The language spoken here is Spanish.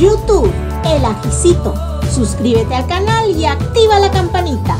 YouTube, El Ajicito. Suscríbete al canal y activa la campanita.